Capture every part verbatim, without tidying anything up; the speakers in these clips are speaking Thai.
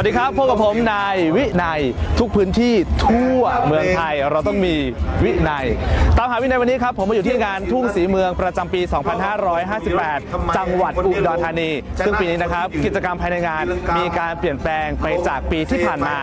สวัสดีครับพบกับผมนายวินัยทุกพื้นที่ทั่วเมืองไทยเราต้องมีวินัยตามหาวินัยวันนี้ครับผมมาอยู่ที่งานทุ่งศรีเมืองประจำปี สองพันห้าร้อยห้าสิบแปด จังหวัดอุดรธานีซึ่งปีนี้นะครับกิจกรรมภายในงานมีการเปลี่ยนแปลงไปจากปีที่ผ่านมา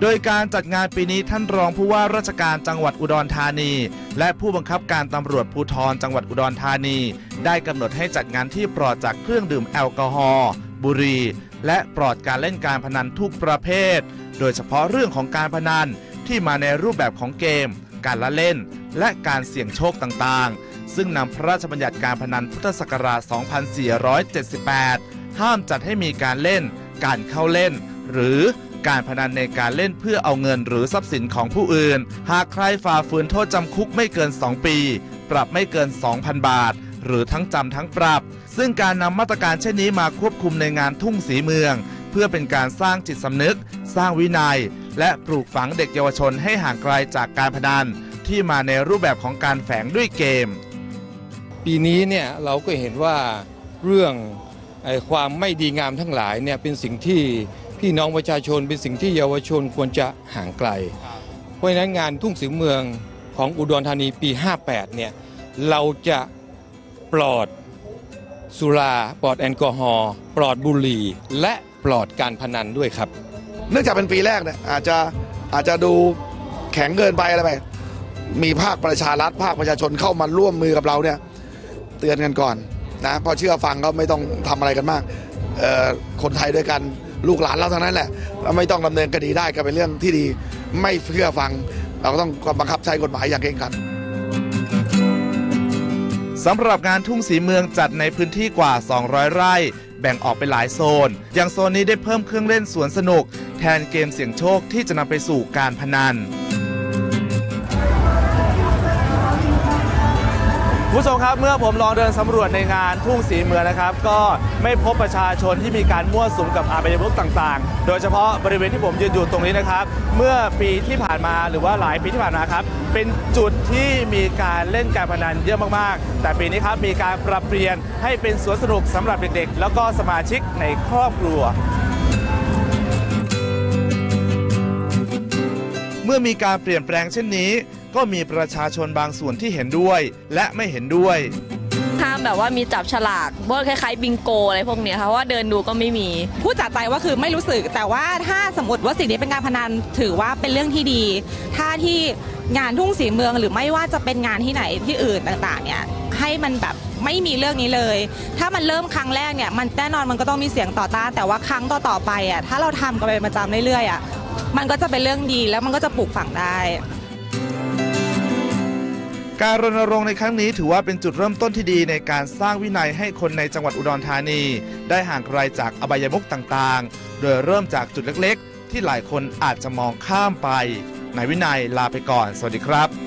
โดยการจัดงานปีนี้ท่านรองผู้ว่าราชการจังหวัดอุดรธานีและผู้บังคับการตำรวจภูธรจังหวัดอุดรธานีได้กำหนดให้จัดงานที่ปลอดจากเครื่องดื่มแอลกอฮอล์บุหรี่และปลอดการเล่นการพนันทุกประเภทโดยเฉพาะเรื่องของการพนันที่มาในรูปแบบของเกมการละเล่นและการเสี่ยงโชคต่างๆซึ่งนำพระราชบัญญัติการพนันพุทธศักราช สองพันสี่ร้อยเจ็ดสิบแปด ห้ามจัดให้มีการเล่นการเข้าเล่นหรือการพนันในการเล่นเพื่อเอาเงินหรือทรัพย์สินของผู้อื่นหากใครฝ่าฝืนโทษจำคุกไม่เกินสองปีปรับไม่เกิน สองพัน บาทหรือทั้งจำทั้งปรับซึ่งการนำมาตรการเช่นนี้มาควบคุมในงานทุ่งศรีเมืองเพื่อเป็นการสร้างจิตสำนึกสร้างวินัยและปลูกฝังเด็กเยาวชนให้ห่างไกลจากการพนันที่มาในรูปแบบของการแฝงด้วยเกมปีนี้เนี่ยเราก็เห็นว่าเรื่องไอ้ความไม่ดีงามทั้งหลายเนี่ยเป็นสิ่งที่พี่น้องประชาชนเป็นสิ่งที่เยาวชนควรจะห่างไกลเพราะฉะนั้นงานทุ่งศรีเมืองของอุดรธานีปีห้าแปดเนี่ยเราจะปลอดสุราปลอดแอลกอฮอล์ปลอดบุหรี่และปลอดการพนันด้วยครับเนื่องจากเป็นปีแรกเนี่ยอาจจะอาจจะดูแข็งเกินไปอะไรไปมีภาคประชารัฐภาคประชาชนเข้ามาร่วมมือกับเราเนี่ยเตือนกันก่อนนะพอเชื่อฟังก็ไม่ต้องทำอะไรกันมากคนไทยด้วยกันลูกหลานเราเท่านั้นแหละไม่ต้องดำเนินคดีได้ก็เป็นเรื่องที่ดีไม่เชื่อฟังเราก็ต้องบังคับใช้กฎหมายอย่างเคร่งครัดสำหรับงานทุ่งศรีเมืองจัดในพื้นที่กว่าสองร้อยไร่แบ่งออกเป็นหลายโซนอย่างโซนนี้ได้เพิ่มเครื่องเล่นสวนสนุกแทนเกมเสี่ยงโชคที่จะนำไปสู่การพนันคุณผู้ชมครับเมื่อผมลองเดินสำรวจในงานทุ่งศรีเมืองนะครับก็ไม่พบประชาชนที่มีการมั่วสุมกับอาบายมุขต่างๆโดยเฉพาะบริเวณที่ผมยืนอยู่ตรงนี้นะครับเมื่อปีที่ผ่านมาหรือว่าหลายปีที่ผ่านมาครับเป็นจุดที่มีการเล่นการพนันเยอะมากๆแต่ปีนี้ครับมีการปรับเปลี่ยนให้เป็นสวนสนุกสำหรับเด็กๆแล้วก็สมาชิกในครอบครัวเมื่อมีการเปลี่ยนแปลงเช่นนี้ก็มีประชาชนบางส่วนที่เห็นด้วยและไม่เห็นด้วยห้ามแบบว่ามีจับฉลากว่าคล้ายๆบิงโกอะไรพวกนี้ค่ะว่าเดินดูก็ไม่มีพูดจากใจว่าคือไม่รู้สึกแต่ว่าถ้าสมมติว่าสิ่งนี้เป็นการพนันถือว่าเป็นเรื่องที่ดีถ้าที่งานทุ่งศรีเมืองหรือไม่ว่าจะเป็นงานที่ไหนที่อื่นต่างๆเนี่ยให้มันแบบไม่มีเรื่องนี้เลยถ้ามันเริ่มครั้งแรกเนี่ยมันแน่นอนมันก็ต้องมีเสียงต่อต้านแต่ว่าครั้งต่อๆไปอ่ะถ้าเราทำกันไปประจำเรื่อยๆอ่ะมันก็จะเป็นเรื่องดีแล้วมันก็จะปลูกฝังได้การรณรงค์ในครั้งนี้ถือว่าเป็นจุดเริ่มต้นที่ดีในการสร้างวินัยให้คนในจังหวัดอุดรธานีได้ห่างไกลจากอบายมุขต่างๆโดยเริ่มจากจุดเล็กๆที่หลายคนอาจจะมองข้ามไปนายวินัยลาไปก่อนสวัสดีครับ